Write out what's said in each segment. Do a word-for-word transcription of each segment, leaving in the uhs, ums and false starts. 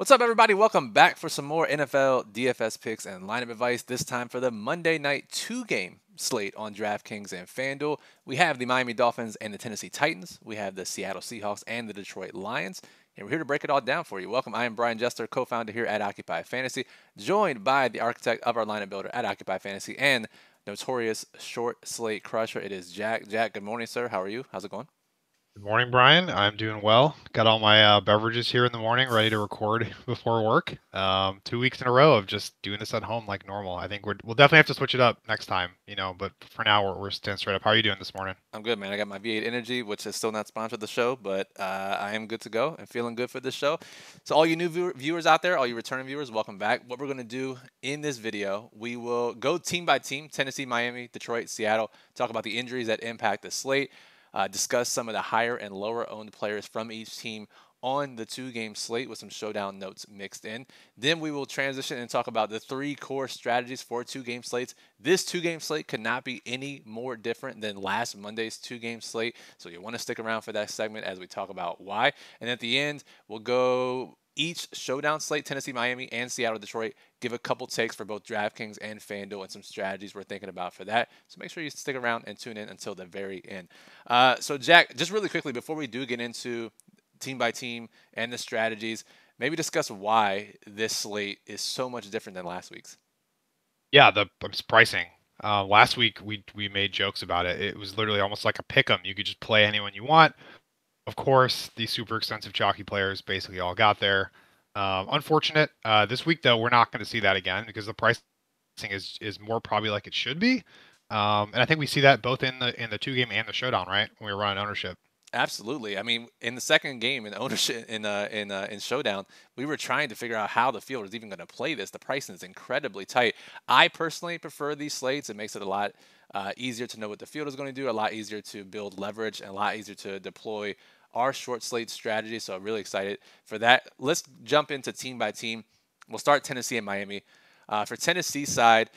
What's up, everybody? Welcome back for some more N F L D F S picks and lineup advice, this time for the Monday night two-game slate on DraftKings and FanDuel. We have the Miami Dolphins and the Tennessee Titans. We have the Seattle Seahawks and the Detroit Lions. And we're here to break it all down for you. Welcome. I am Brian Jester, co-founder here at Occupy Fantasy, joined by the architect of our lineup builder at Occupy Fantasy and notorious short slate crusher. It is Jack. Jack, good morning, sir. How are you? How's it going? Good morning, Brian. I'm doing well. Got all my uh, beverages here in the morning, ready to record before work. Um, two weeks in a row of just doing this at home like normal. I think we're, we'll definitely have to switch it up next time, you know, but for now, we're, we're staying straight up. How are you doing this morning? I'm good, man. I got my V eight Energy, which is still not sponsored the show, but uh, I am good to go and feeling good for this show. So all you new view viewers out there, all you returning viewers, welcome back. What we're going to do in this video, we will go team by team, Tennessee, Miami, Detroit, Seattle, talk about the injuries that impact the slate. Uh, discuss some of the higher and lower owned players from each team on the two-game slate with some showdown notes mixed in. Then we will transition and talk about the three core strategies for two-game slates. This two-game slate could not be any more different than last Monday's two-game slate, so you want to stick around for that segment as we talk about why. And at the end, we'll go each showdown slate, Tennessee, Miami, and Seattle, Detroit, give a couple takes for both DraftKings and FanDuel and some strategies we're thinking about for that. So make sure you stick around and tune in until the very end. Uh, so, Jack, just really quickly, before we do get into team by team and the strategies, maybe discuss why this slate is so much different than last week's. Yeah, the pricing. Uh, last week, we, we made jokes about it. It was literally almost like a pick-em. You could just play anyone you want. Of course, the super expensive chalky players basically all got there. Um, unfortunate. Uh, this week, though, we're not going to see that again because the pricing is is more probably like it should be. Um, and I think we see that both in the in the two game and the showdown, right? When we were running ownership. Absolutely. I mean, in the second game in ownership in uh, in uh, in showdown, we were trying to figure out how the field is even going to play this. The pricing is incredibly tight. I personally prefer these slates. It makes it a lot uh, easier to know what the field is going to do. A lot easier to build leverage and a lot easier to deploy our short slate strategy, so I'm really excited for that. Let's jump into team by team. We'll start Tennessee and Miami. Uh, for Tennessee side,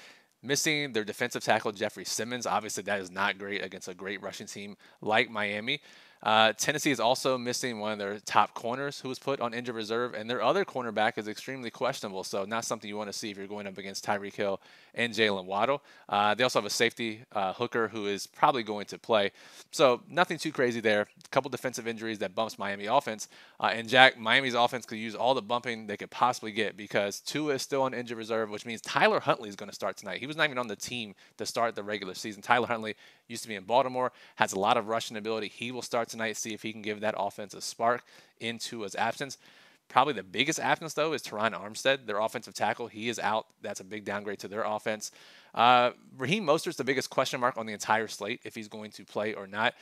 missing their defensive tackle, Jeffrey Simmons. Obviously, that is not great against a great rushing team like Miami. Uh, Tennessee is also missing one of their top corners who was put on injured reserve, and their other cornerback is extremely questionable, so not something you want to see if you're going up against Tyreek Hill and Jalen Waddle. Uh, they also have a safety, uh, Hooker, who is probably going to play. So nothing too crazy there. A couple defensive injuries that bumps Miami offense. Uh, and, Jack, Miami's offense could use all the bumping they could possibly get because Tua is still on injured reserve, which means Tyler Huntley is going to start tonight. He was not even on the team to start the regular season. Tyler Huntley used to be in Baltimore, has a lot of rushing ability. He will start tonight, see if he can give that offense a spark in Tua's absence. Probably the biggest absence, though, is Teron Armstead, their offensive tackle. He is out. That's a big downgrade to their offense. Uh, Raheem Mostert's the biggest question mark on the entire slate, if he's going to play or not.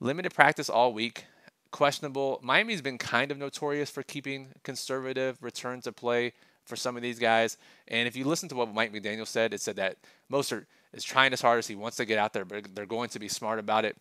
Limited practice all week. Questionable. Miami's been kind of notorious for keeping conservative return to play for some of these guys. And if you listen to what Mike McDaniel said, it said that Mostert is trying his hardest. He wants to get out there, but they're going to be smart about it.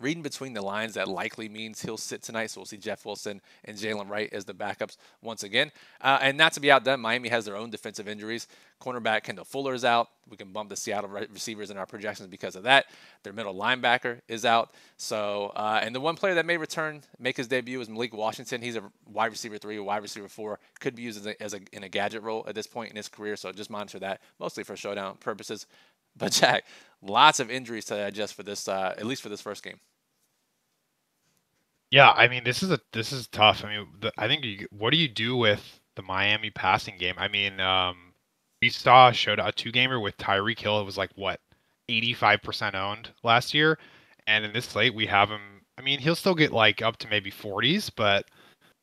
Reading between the lines, that likely means he'll sit tonight, so we'll see Jeff Wilson and Jalen Wright as the backups once again. Uh, and not to be outdone, Miami has their own defensive injuries. Cornerback Kendall Fuller is out. We can bump the Seattle receivers in our projections because of that. Their middle linebacker is out. So, uh, and the one player that may return, make his debut, is Malik Washington. He's a wide receiver three, wide receiver four. Could be used as a, as a, in a gadget role at this point in his career, so just monitor that, mostly for showdown purposes. But, Jack, lots of injuries to digest for this, uh, at least for this first game. Yeah, I mean, this is a this is tough. I mean, the, I think you, what do you do with the Miami passing game? I mean, um, we saw showed a two gamer with Tyreek Hill. It was like what eighty-five percent owned last year, and in this slate we have him. I mean, he'll still get like up to maybe forties, but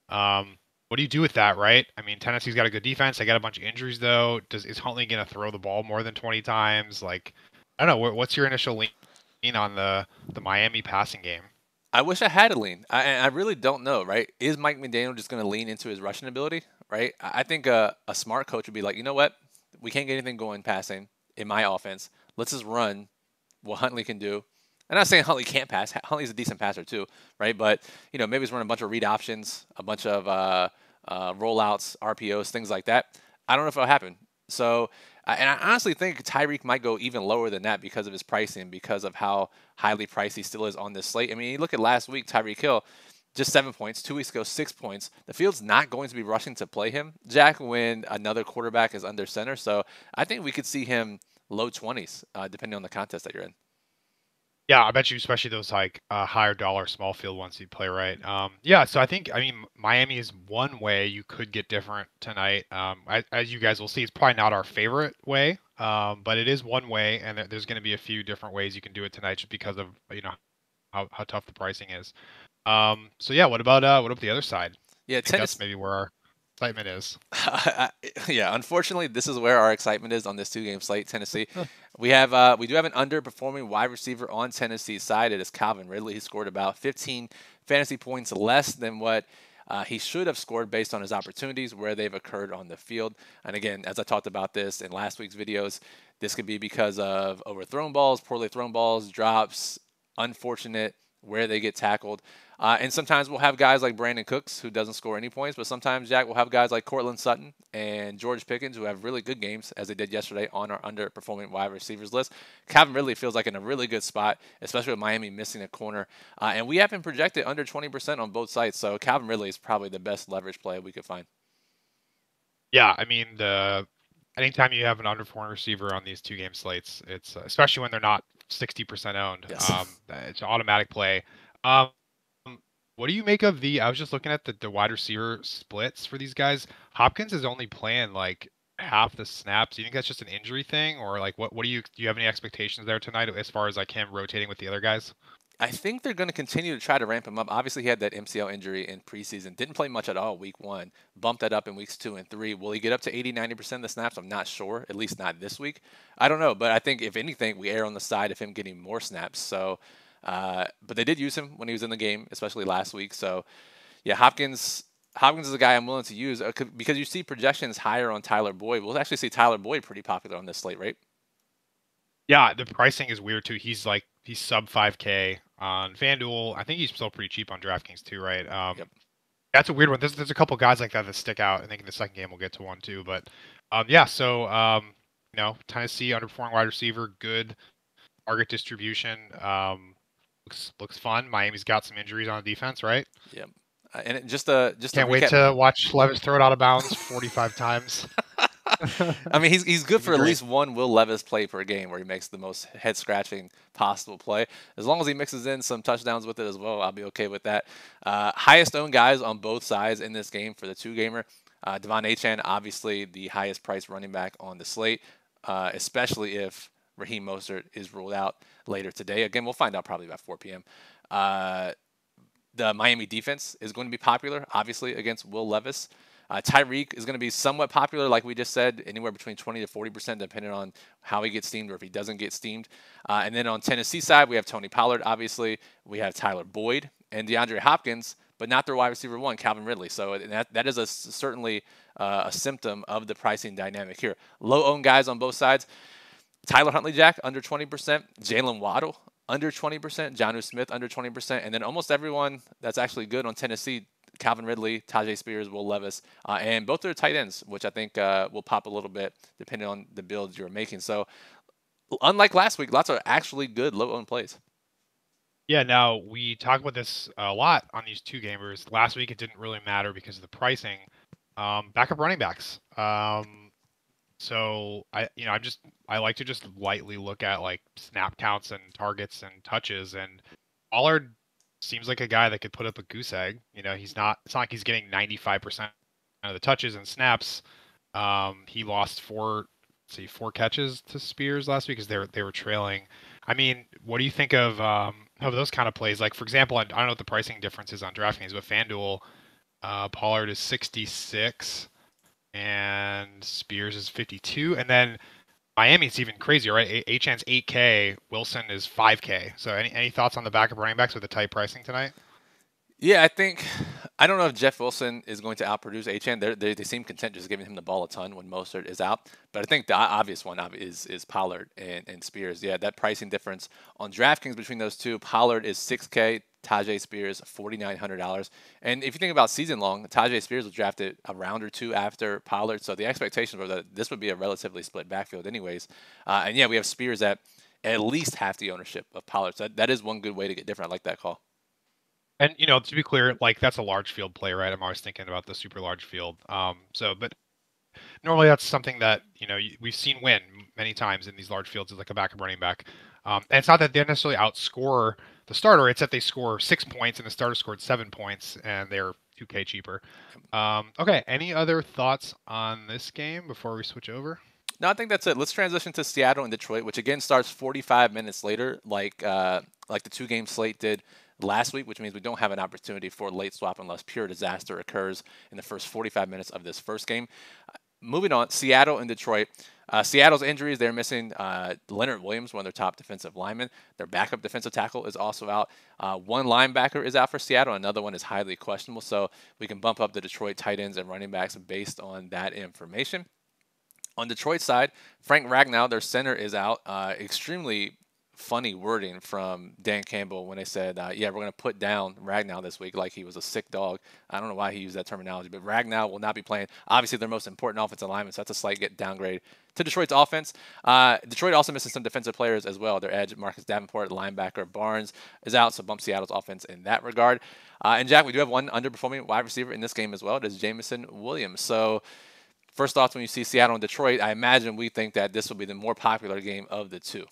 um, what do you do with that, right? I mean, Tennessee's got a good defense. They got a bunch of injuries though. Does is Huntley gonna throw the ball more than twenty times? Like, I don't know. What, what's your initial lean on the the Miami passing game? I wish I had a lean. I, I really don't know, right? Is Mike McDaniel just going to lean into his rushing ability, right? I think a, a smart coach would be like, you know what? We can't get anything going passing in my offense. Let's just run what Huntley can do. I'm not saying Huntley can't pass. Huntley's a decent passer too, right? But, you know, maybe he's running a bunch of read options, a bunch of uh, uh, rollouts, R P Os, things like that. I don't know if it'll happen. So, and I honestly think Tyreek might go even lower than that because of his pricing, because of how highly priced he still is on this slate. I mean, you look at last week, Tyreek Hill, just seven points. Two weeks ago, six points. The field's not going to be rushing to play him, Jack, when another quarterback is under center. So I think we could see him low twenties, uh, depending on the contest that you're in. Yeah, I bet you, especially those like uh, higher dollar small field ones you play, right? Um, yeah, so I think, I mean, Miami is one way you could get different tonight. Um, I, as you guys will see, it's probably not our favorite way, um, but it is one way, and there's going to be a few different ways you can do it tonight just because of, you know, how, how tough the pricing is. Um, so yeah, what about uh, what about the other side? Yeah, I think that's maybe where our excitement is. Yeah, unfortunately, this is where our excitement is on this two-game slate. Tennessee, we have uh, we do have an underperforming wide receiver on Tennessee's side. It is Calvin Ridley. He scored about fifteen fantasy points less than what uh, he should have scored based on his opportunities where they've occurred on the field. And again, as I talked about this in last week's videos, this could be because of overthrown balls, poorly thrown balls, drops, unfortunate where they get tackled. Uh, and sometimes we'll have guys like Brandon Cooks, who doesn't score any points, but sometimes, Jack, we'll have guys like Cortland Sutton and George Pickens, who have really good games, as they did yesterday on our underperforming wide receivers list. Calvin Ridley feels like in a really good spot, especially with Miami missing a corner. Uh, and we have him projected under twenty percent on both sides, so Calvin Ridley is probably the best leverage play we could find. Yeah, I mean, the anytime you have an underperforming receiver on these two-game slates, it's uh, especially when they're not sixty percent owned, yes. um, it's an automatic play. Um, What do you make of the, I was just looking at the, the wide receiver splits for these guys. Hopkins is only playing like half the snaps. Do you think that's just an injury thing? Or like, what, what do you, do you have any expectations there tonight as far as like him rotating with the other guys? I think they're going to continue to try to ramp him up. Obviously, he had that M C L injury in preseason. Didn't play much at all week one. Bumped that up in weeks two and three. Will he get up to eighty, ninety percent of the snaps? I'm not sure, at least not this week. I don't know, but I think if anything, we err on the side of him getting more snaps. So Uh, but they did use him when he was in the game, especially last week. So, yeah, Hopkins Hopkins is a guy I'm willing to use because you see projections higher on Tyler Boyd. We'll actually see Tyler Boyd pretty popular on this slate, right? Yeah, the pricing is weird, too. He's like, he's sub five K on FanDuel. I think he's still pretty cheap on DraftKings, too, right? Um, yep. That's a weird one. There's, there's a couple guys like that that stick out. I think in the second game we'll get to one, too. But, um, yeah, so, um, you know, Tennessee, underperforming wide receiver, good target distribution. Um, Looks, looks fun. Miami's got some injuries on defense, right? Yep. Uh, and it, just uh, just can't wait to watch Levis throw it out of bounds forty-five times. I mean, he's he's good for at least one Will Levis play per game where he makes the most head scratching possible play. As long as he mixes in some touchdowns with it as well, I'll be okay with that. Uh, highest owned guys on both sides in this game for the two gamer. Uh, De'Von Achane, obviously the highest priced running back on the slate, uh, especially if Raheem Mostert is ruled out later today. Again, we'll find out probably about four P M Uh, the Miami defense is going to be popular, obviously, against Will Levis. Uh, Tyreek is going to be somewhat popular, like we just said, anywhere between twenty to forty percent, depending on how he gets steamed or if he doesn't get steamed. Uh, and then on Tennessee side, we have Tony Pollard, obviously. We have Tyler Boyd and DeAndre Hopkins, but not their wide receiver one, Calvin Ridley. So that, that is a, certainly uh, a symptom of the pricing dynamic here. Low-owned guys on both sides. Tyler Huntley, Jack, under twenty percent. Jalen Waddle, under twenty percent. Jonnu Smith, under twenty percent. And then almost everyone that's actually good on Tennessee, Calvin Ridley, Tajay Spears, Will Levis, uh, and both their tight ends, which I think uh, will pop a little bit depending on the builds you're making. So unlike last week, lots of actually good low-owned plays. Yeah, now we talk about this a lot on these two gamers. Last week it didn't really matter because of the pricing. Um, backup running backs. Um, So I, you know, I'm just I like to just lightly look at like snap counts and targets and touches, and Pollard seems like a guy that could put up a goose egg. You know, he's not. It's not like he's getting ninety-five percent of the touches and snaps. Um, he lost four, let's see, four catches to Spears last week because they were they were trailing. I mean, what do you think of um, of those kind of plays? Like for example, I, I don't know what the pricing difference is on DraftKings, but FanDuel, uh, Pollard is sixty-six. And Spears is fifty-two, and then Miami's even crazier, right? Achane's eight K, Wilson is five K. So any any thoughts on the backup running backs with the tight pricing tonight? Yeah, I think I don't know if Jeff Wilson is going to outproduce Achane. They they seem content just giving him the ball a ton when Mostert is out. But I think the obvious one is is Pollard and, and Spears. Yeah, that pricing difference on DraftKings between those two. Pollard is six K. Tajay Spears, forty-nine hundred dollars. And if you think about season long, Tajay Spears was drafted a round or two after Pollard. So the expectations were that this would be a relatively split backfield anyways. Uh, and, yeah, we have Spears at at least half the ownership of Pollard. So that, that is one good way to get different. I like that call. And, you know, to be clear, like, that's a large field play, right? I'm always thinking about the super large field. Um, so, but normally that's something that, you know, we've seen win many times in these large fields is like a backup running back. Um, and it's not that they necessarily outscore the starter. It's that they score six points and the starter scored seven points and they're two K cheaper. Um, okay. Any other thoughts on this game before we switch over? No, I think that's it. Let's transition to Seattle and Detroit, which again starts forty-five minutes later, like uh, like the two-game slate did last week, which means we don't have an opportunity for a late swap unless pure disaster occurs in the first forty-five minutes of this first game. Uh, moving on, Seattle and Detroit. Uh, Seattle's injuries, they're missing uh, Leonard Williams, one of their top defensive linemen. Their backup defensive tackle is also out. Uh, one linebacker is out for Seattle. Another one is highly questionable, so we can bump up the Detroit tight ends and running backs based on that information. On Detroit's side, Frank Ragnow, their center, is out. Uh, extremely funny wording from Dan Campbell when they said, uh, yeah, we're going to put down Ragnow this week like he was a sick dog. I don't know why he used that terminology, but Ragnow will not be playing. Obviously, their most important offensive lineman, so that's a slight get downgrade to Detroit's offense. Uh, Detroit also misses some defensive players as well. Their edge, Marcus Davenport, linebacker Barnes, is out, so bump Seattle's offense in that regard. Uh, and, Jack, we do have one underperforming wide receiver in this game as well. It is Jamison Williams. So, first off, when you see Seattle and Detroit, I imagine we think that this will be the more popular game of the two.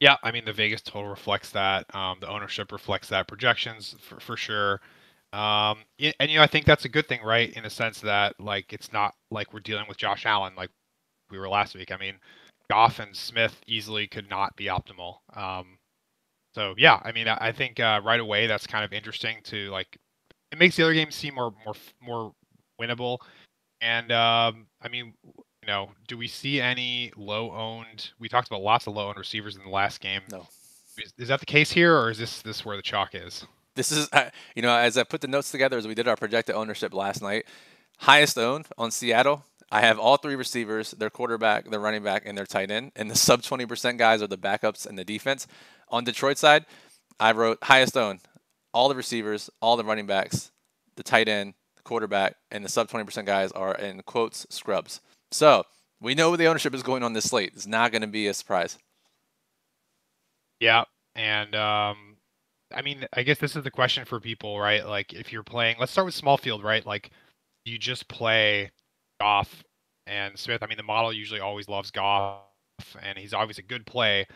Yeah, I mean, the Vegas total reflects that. Um, the ownership reflects that. Projections, for, for sure. Um, and, you know, I think that's a good thing, right, in a sense that, like, it's not like we're dealing with Josh Allen like we were last week. I mean, Goff and Smith easily could not be optimal. Um, so, yeah, I mean, I, I think uh, right away that's kind of interesting to, like, it makes the other games seem more, more, more winnable. And, um, I mean, you know, do we see any low-owned? We talked about lots of low-owned receivers in the last game. No. Is, is that the case here, or is this, this where the chalk is? This is, uh, you know, as I put the notes together, as we did our projected ownership last night, highest owned on Seattle, I have all three receivers, their quarterback, their running back, and their tight end. And the sub twenty percent guys are the backups and the defense. On Detroit's side, I wrote highest owned, all the receivers, all the running backs, the tight end, quarterback, and the sub twenty percent guys are, in quotes, scrubs. So we know the ownership is going on this slate. It's not going to be a surprise. Yeah. And um, I mean, I guess this is the question for people, right? Like, if you're playing, let's start with small field, right? Like, you just play Goff and Smith. I mean, the model usually always loves Goff, and he's always a good play.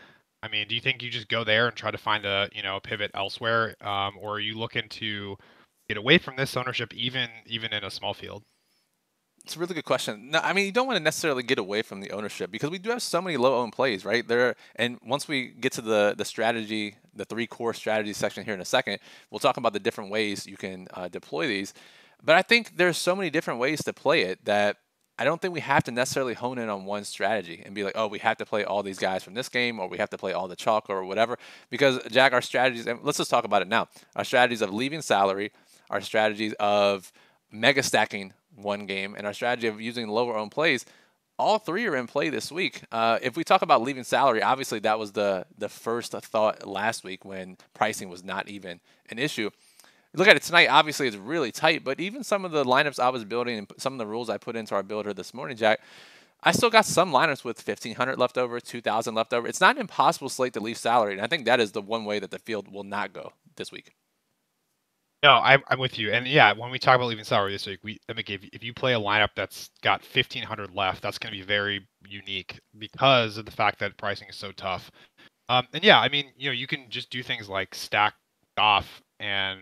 I mean, do you think you just go there and try to find a, you know, a pivot elsewhere? Um, or are you looking to get away from this ownership, even even in a small field? It's a really good question. No, I mean, you don't want to necessarily get away from the ownership because we do have so many low-owned plays, right? There, and once we get to the the strategy, the three core strategy section here in a second, we'll talk about the different ways you can uh, deploy these. But I think there's so many different ways to play it that I don't think we have to necessarily hone in on one strategy and be like, oh, we have to play all these guys from this game, or we have to play all the chalk or whatever. Because, Jack, our strategies, and let's just talk about it now, our strategies of leaving salary, our strategies of mega stacking one game, and our strategy of using lower owned plays, all three are in play this week. Uh, if we talk about leaving salary, obviously that was the, the first thought last week when pricing was not even an issue. Look at it tonight, obviously it's really tight, but even some of the lineups I was building and some of the rules I put into our builder this morning, Jack, I still got some lineups with fifteen hundred left over, two thousand left over. It's not an impossible slate to leave salary, and I think that is the one way that the field will not go this week. No, I'm, I'm with you. And yeah, when we talk about leaving salary this week, we, I mean, if, if you play a lineup that's got fifteen hundred left, that's going to be very unique because of the fact that pricing is so tough. Um, and yeah, I mean, you know, you can just do things like stack off and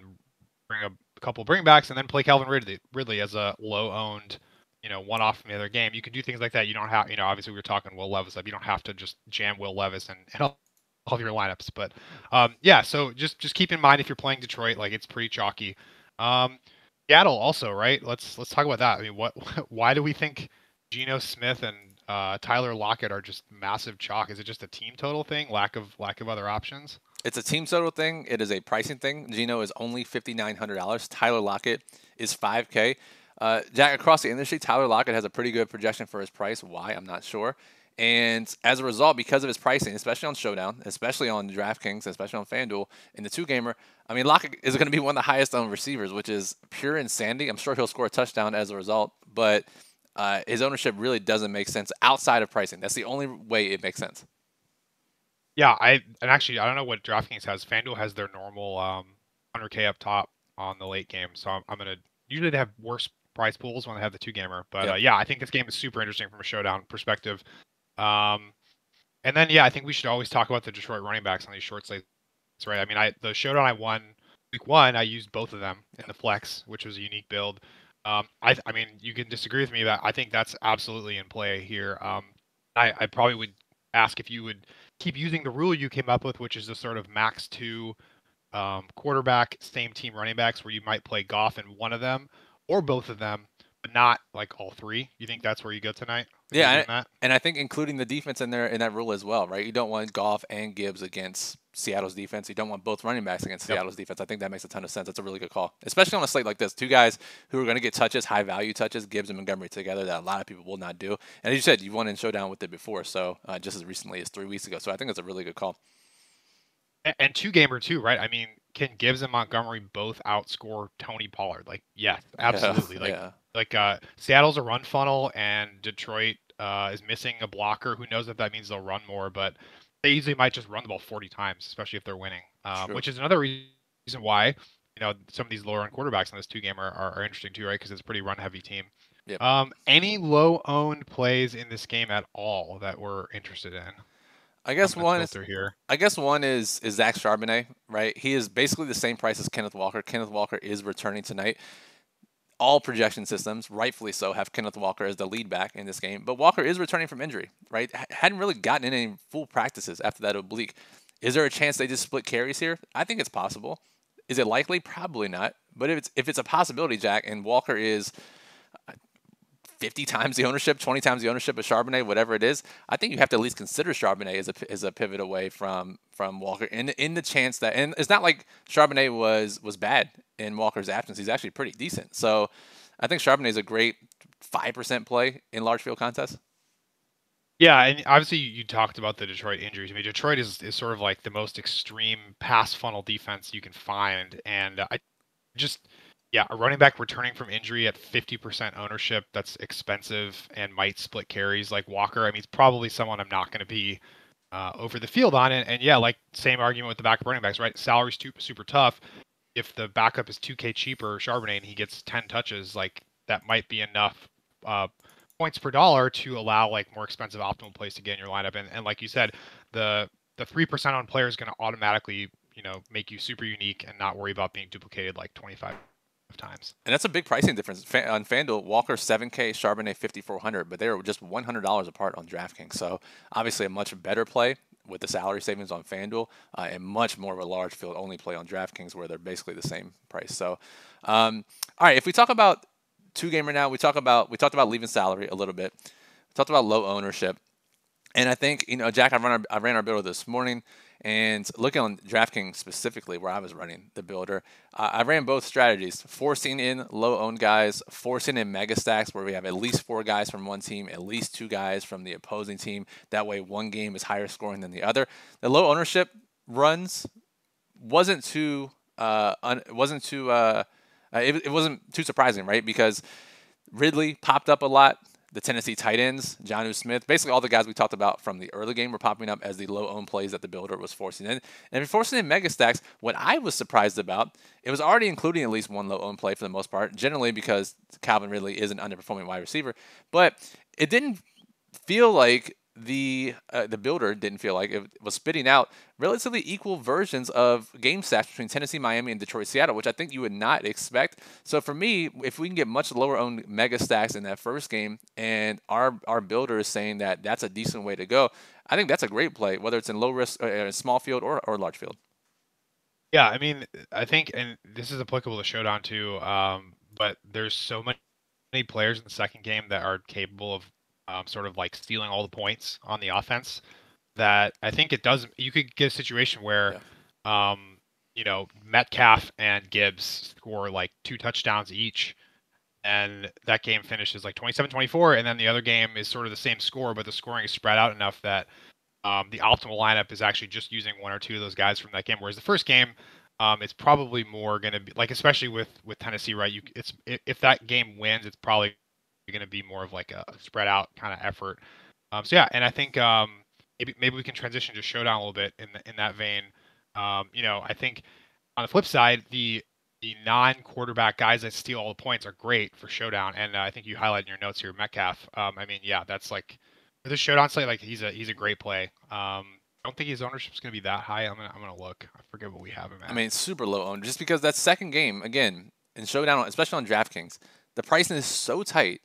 bring a couple bring backs and then play Calvin Ridley, Ridley as a low owned, you know, one off from the other game. You can do things like that. You don't have, you know, obviously we were talking Will Levis up. You don't have to just jam Will Levis and, and all all of your lineups. But um, yeah, so just, just keep in mind if you're playing Detroit, like it's pretty chalky. Um, Seattle also, right? Let's let's talk about that. I mean, what why do we think Geno Smith and uh, Tyler Lockett are just massive chalk? Is it just a team total thing? Lack of lack of other options? It's a team total thing. It is a pricing thing. Geno is only fifty-nine hundred dollars. Tyler Lockett is five K. Uh, Jack, across the industry, Tyler Lockett has a pretty good projection for his price. Why? I'm not sure. And as a result, because of his pricing, especially on Showdown, especially on DraftKings, especially on FanDuel, in the two-gamer, I mean, Lockett is going to be one of the highest-owned receivers, which is pure insanity. I'm sure he'll score a touchdown as a result, but uh, his ownership really doesn't make sense outside of pricing. That's the only way it makes sense. Yeah, I and actually, I don't know what DraftKings has. FanDuel has their normal um, one hundred K up top on the late game. So I'm, I'm going to usually they have worse price pools when they have the two gamer. But yeah. Uh, yeah, I think this game is super interesting from a showdown perspective. Um, and then, yeah, I think we should always talk about the Detroit running backs on these short slates, right? I mean, I the showdown I won week one, I used both of them in the flex, which was a unique build. Um, I, I mean, you can disagree with me, but I think that's absolutely in play here. Um, I, I probably would ask if you would keep using the rule you came up with, which is the sort of max two um, quarterback, same team running backs, where you might play Goff in one of them or both of them, but not like all three. You think that's where you go tonight? Yeah, and, and I think including the defense in there in that rule as well, right? You don't want Goff and Gibbs against Seattle's defense. You don't want both running backs against yep. Seattle's defense. I think that makes a ton of sense. That's a really good call, especially on a slate like this. Two guys who are going to get touches, high value touches, Gibbs and Montgomery together, that a lot of people will not do. And as you said, you won in showdown with it before, so uh, just as recently as three weeks ago. So I think that's a really good call. And, and two gamer too, right? I mean, can Gibbs and Montgomery both outscore Tony Pollard? Like, yes, absolutely. Yeah, like, yeah. like uh, Seattle's a run funnel, and Detroit uh, is missing a blocker. Who knows if that means they'll run more, but they usually might just run the ball forty times, especially if they're winning, um, which is another reason why, you know, some of these lower-owned quarterbacks on this two-game are, are, are interesting too, right? Because it's a pretty run-heavy team. Yep. Um, any low-owned plays in this game at all that we're interested in? I guess one is here. I guess one is is Zach Charbonnet, right? He is basically the same price as Kenneth Walker. Kenneth Walker is returning tonight. All projection systems, rightfully so, have Kenneth Walker as the lead back in this game. But Walker is returning from injury, right? H- hadn't really gotten in any full practices after that oblique. Is there a chance they just split carries here? I think it's possible. Is it likely? Probably not. But if it's if it's a possibility, Jack, and Walker is fifty times the ownership, twenty times the ownership of Charbonnet, whatever it is, I think you have to at least consider Charbonnet as a, as a pivot away from from Walker. In in the chance that, and it's not like Charbonnet was was bad in Walker's absence. He's actually pretty decent. So I think Charbonnet is a great five percent play in large field contests. Yeah, and obviously you talked about the Detroit injuries. I mean, Detroit is, is sort of like the most extreme pass funnel defense you can find. And I just... Yeah, a running back returning from injury at fifty percent ownership, that's expensive and might split carries like Walker. I mean, it's probably someone I'm not going to be uh, over the field on. And, and yeah, like same argument with the backup running backs, right? Salary's too, super tough. If the backup is two K cheaper, Charbonnet, and he gets ten touches, like that might be enough uh, points per dollar to allow like more expensive optimal plays to get in your lineup. And, and like you said, the the three percent on player is going to automatically, you know, make you super unique and not worry about being duplicated like twenty-five times. And that's a big pricing difference. Fan, on FanDuel, Walker seven K, Charbonnet fifty-four hundred, but they are just one hundred dollars apart on DraftKings. So obviously a much better play with the salary savings on FanDuel uh, and much more of a large field only play on DraftKings where they're basically the same price. So, um, all right, if we talk about two gamer now, we talk about, we talked about leaving salary a little bit. We talked about low ownership. And I think, you know, Jack, I ran our, I ran our builder this morning. And looking on DraftKings specifically, where I was running the builder, uh, I ran both strategies, forcing in low-owned guys, forcing in mega stacks, where we have at least four guys from one team, at least two guys from the opposing team. That way, one game is higher scoring than the other. The low ownership runs wasn't too, uh, un- wasn't too, uh, it, it wasn't too surprising, right? Because Ridley popped up a lot. The Tennessee Titans, Jonnu Smith, basically all the guys we talked about from the early game were popping up as the low-owned plays that the builder was forcing in. And if forcing in mega stacks, what I was surprised about, it was already including at least one low-owned play for the most part, generally because Calvin Ridley is an underperforming wide receiver. But it didn't feel like the uh, the builder didn't feel like it was spitting out relatively equal versions of game stacks between Tennessee, Miami, and Detroit, Seattle, which I think you would not expect. So for me, if we can get much lower owned mega stacks in that first game, and our our builder is saying that that's a decent way to go, I think that's a great play, whether it's in low risk, or small field, or or large field. Yeah, I mean, I think, and this is applicable to showdown too. Um, but there's so many players in the second game that are capable of Um, sort of like stealing all the points on the offense, that I think it does. You could get a situation where, yeah. um, you know, Metcalf and Gibbs score like two touchdowns each, and that game finishes like twenty-seven twenty-four, and then the other game is sort of the same score, but the scoring is spread out enough that um, the optimal lineup is actually just using one or two of those guys from that game. Whereas the first game, um, it's probably more going to be like, especially with with Tennessee, right? You, it's if that game wins, it's probably going to be more of like a spread out kind of effort. Um, so yeah, and I think um, maybe maybe we can transition to showdown a little bit in the, in that vein. Um, you know, I think on the flip side, the the non-quarterback guys that steal all the points are great for showdown. And uh, I think you highlighted in your notes here, Metcalf. Um, I mean, yeah, that's like for the showdown slate, like he's a he's a great play. Um, I don't think his ownership's going to be that high. I'm gonna I'm gonna look. I forget what we have him at. I mean, it's super low owned just because that second game again in showdown, especially on DraftKings, the pricing is so tight.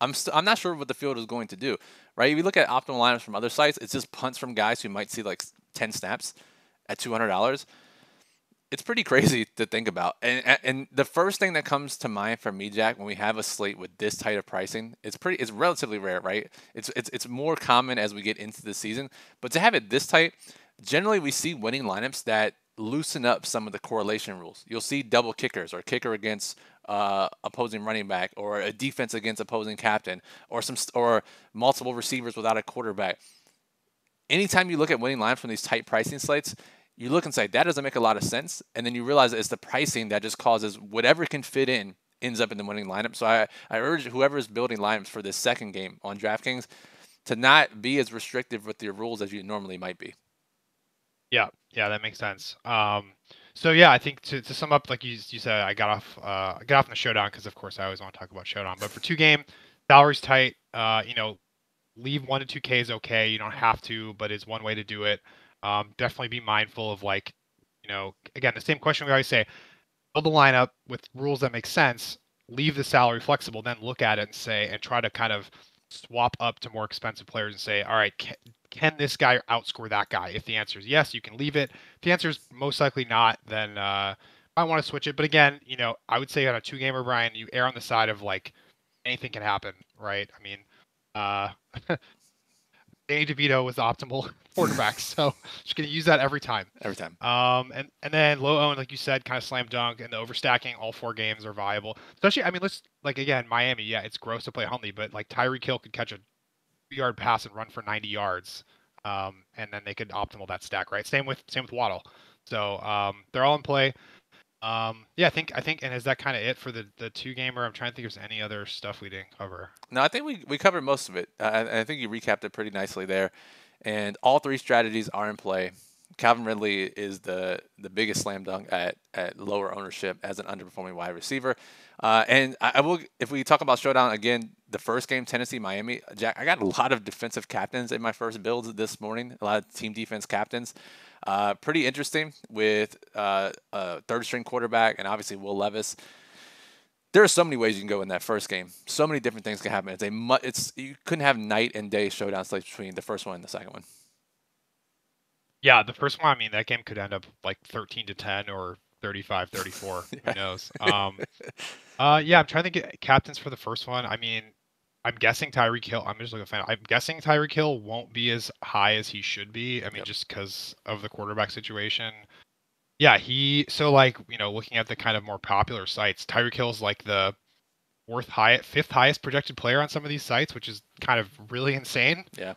I'm st- I'm not sure what the field is going to do, right? If you look at optimal lineups from other sites, it's just punts from guys who might see like ten snaps at two hundred dollars. It's pretty crazy to think about. And and the first thing that comes to mind for me, Jack, when we have a slate with this tight of pricing, it's pretty it's relatively rare, right? It's it's it's more common as we get into the season, but to have it this tight, generally we see winning lineups that loosen up some of the correlation rules. You'll see double kickers or kicker against uh, opposing running back or a defense against opposing captain or some or multiple receivers without a quarterback. Anytime you look at winning lines from these tight pricing slates, you look and say, that doesn't make a lot of sense. And then you realize it's the pricing that just causes whatever can fit in ends up in the winning lineup. So I, I urge whoever is building lineups for this second game on DraftKings to not be as restrictive with your rules as you normally might be. Yeah, yeah, that makes sense. Um, so yeah, I think to, to sum up, like you, you said, I got off, uh, I got off in the showdown because of course I always want to talk about showdown. But for two game, salary's tight. Uh, you know, leave one to two K is okay. You don't have to, but it's one way to do it. Um, definitely be mindful of like, you know, again the same question we always say: build the lineup with rules that make sense. Leave the salary flexible. Then look at it and say, and try to kind of swap up to more expensive players and say, all right, can, can this guy outscore that guy? If the answer is yes, you can leave it. If the answer is most likely not, then uh, I want to switch it. But again, you know, I would say on a two-gamer, Brian, you err on the side of like anything can happen, right? I mean, uh, Danny DeVito was the optimal quarterback, so just gonna use that every time. Every time. Um, and and then low owned, like you said, kind of slam dunk, and the overstacking. All four games are viable. Especially, I mean, let's like again, Miami. Yeah, it's gross to play Huntley, but like Tyreek Hill could catch a two-yard pass and run for ninety yards, um, and then they could optimal that stack, right? Same with same with Waddle. So um, they're all in play. Um, yeah, I think I think, and is that kind of it for the, the two gamer? I'm trying to think if there's any other stuff we didn't cover. No, I think we, we covered most of it. Uh, I, I think you recapped it pretty nicely there. And all three strategies are in play. Calvin Ridley is the the biggest slam dunk at, at lower ownership as an underperforming wide receiver. Uh, and I, I will, if we talk about showdown again, the first game, Tennessee Miami. Jack, I got a lot of defensive captains in my first builds this morning. A lot of team defense captains. Uh, pretty interesting with uh, a third-string quarterback and obviously Will Levis. There are so many ways you can go in that first game. So many different things can happen. It's a mu- it's you couldn't have night and day showdown slates between the first one and the second one. Yeah, the first one. I mean, that game could end up like thirteen to ten or thirty-five thirty-four. Yeah. Who knows? Um, uh, yeah, I'm trying to get captains for the first one. I mean, I'm guessing Tyreek Hill. I'm just looking to find out. I'm guessing Tyreek Hill won't be as high as he should be. I mean, yep. Just because of the quarterback situation. Yeah, he. So like, you know, looking at the kind of more popular sites, Tyreek Hill's like the fourth highest, fifth highest projected player on some of these sites, which is kind of really insane. Yeah.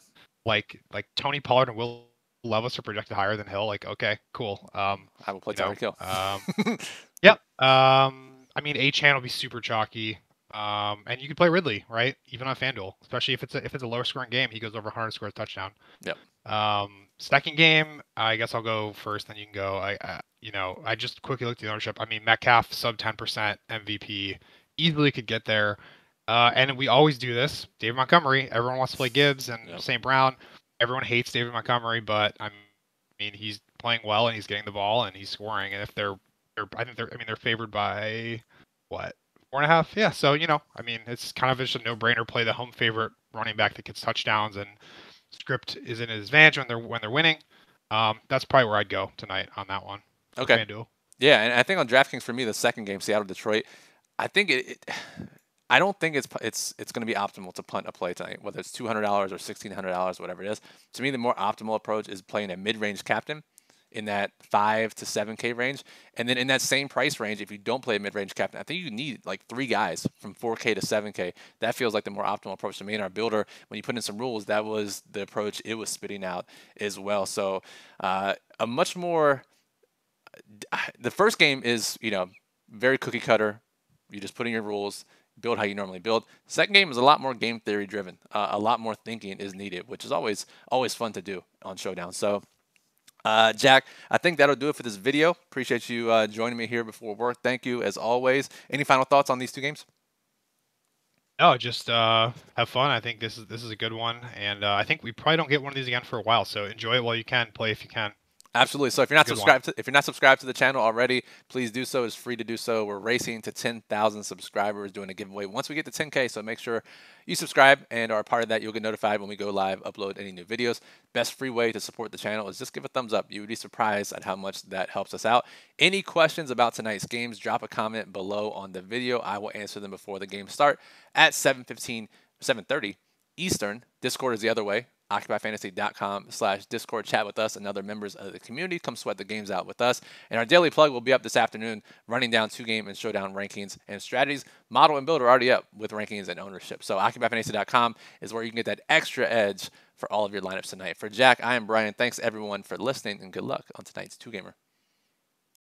Like like Tony Pollard and Will Levis are projected higher than Hill. Like, okay, cool. Um, I will play Tyreek Hill. Um, yep. Yeah, um, I mean, Achane will be super chalky. Um, and you can play Ridley, right? Even on FanDuel, especially if it's a, if it's a lower scoring game, he goes over one hundred scores touchdown. Yep. Um, second game, I guess I'll go first, then you can go. I, I you know, I just quickly looked at the ownership. I mean, Metcalf sub ten percent M V P easily could get there. Uh, and we always do this. David Montgomery, everyone wants to play Gibbs and yep. Saint Brown. Everyone hates David Montgomery, but I mean, he's playing well and he's getting the ball and he's scoring. And if they're, they're I think they're, I mean, they're favored by what? Four and a half, yeah. So, you know, I mean, it's kind of just a no-brainer. Play the home favorite running back that gets touchdowns, and script is in his advantage when they're when they're winning. Um, that's probably where I'd go tonight on that one. Okay. FanDuel. Yeah, and I think on DraftKings for me, the second game, Seattle Detroit, I think it. it I don't think it's it's it's going to be optimal to punt a play tonight, whether it's two hundred dollars or sixteen hundred dollars, whatever it is. To me, the more optimal approach is playing a mid-range captain in that five to seven K range. And then in that same price range, if you don't play a mid-range captain, I think you need like three guys from four K to seven K. That feels like the more optimal approach to me. And our builder, when you put in some rules, that was the approach it was spitting out as well. So uh, a much more, the first game is, you know, very cookie cutter. You just put in your rules, build how you normally build. Second game is a lot more game theory driven. Uh, a lot more thinking is needed, which is always, always fun to do on Showdown. So Uh, Jack, I think that'll do it for this video. Appreciate you uh, joining me here before work. Thank you, as always. Any final thoughts on these two games? No, just uh, have fun. I think this is this is a good one, and uh, I think we probably don't get one of these again for a while. So enjoy it while you can. Play if you can. Absolutely. So if you're not subscribed to, if you're not subscribed to the channel already, please do so. It's free to do so. We're racing to ten thousand subscribers, doing a giveaway once we get to ten K. So make sure you subscribe and are a part of that. You'll get notified when we go live, upload any new videos. Best free way to support the channel is just give a thumbs up. You would be surprised at how much that helps us out. Any questions about tonight's games, drop a comment below on the video. I will answer them before the games start at seven fifteen, seven thirty Eastern. Discord is the other way. occupy fantasy dot com slash discord. Chat with us and other members of the community. Come sweat the games out with us. And our daily plug will be up this afternoon, running down two game and showdown rankings and strategies. Model and build are already up with rankings and ownership. So occupy fantasy dot com is where you can get that extra edge for all of your lineups tonight. For Jack, I am Brian. Thanks everyone for listening and good luck on tonight's two gamer.